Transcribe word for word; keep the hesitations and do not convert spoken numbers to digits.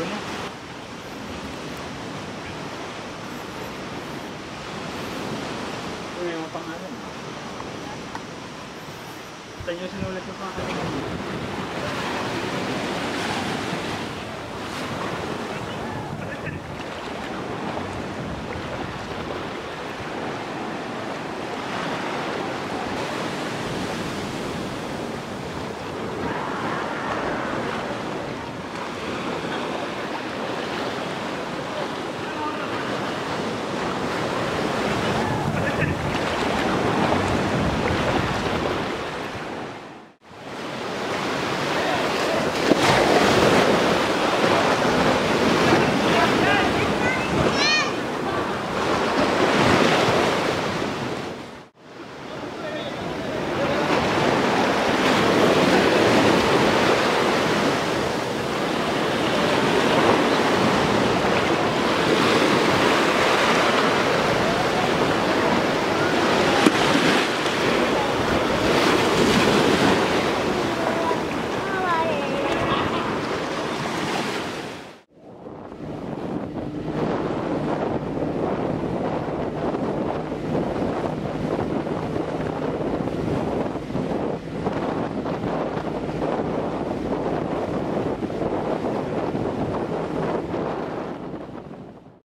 bueno. Ano yung pangalan? Tanyo, sino ulit yung pangalan?